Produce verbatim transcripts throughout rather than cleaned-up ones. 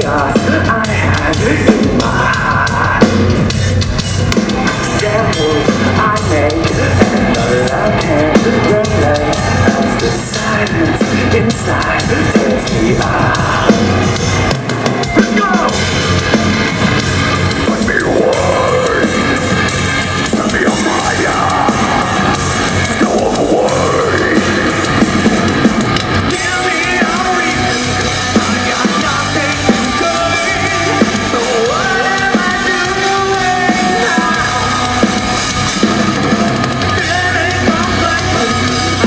chaos I had in my heart. Devils I made, and all I can relay as the silence inside tears me out. Let's go! Let me away. Set me on fire. Go away. Give me a reason. I got nothing good. So what am I doing now? Feeling completely.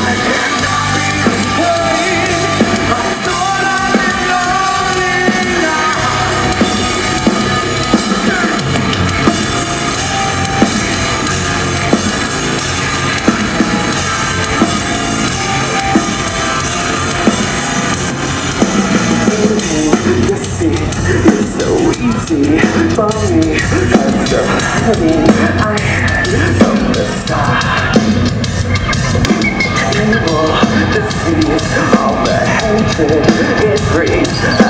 I cannot be afraid. I'm sort of lonely now. You see, it's so easy for me. I'm so happy I had from the start. Evil disease, all the hatred it breeds.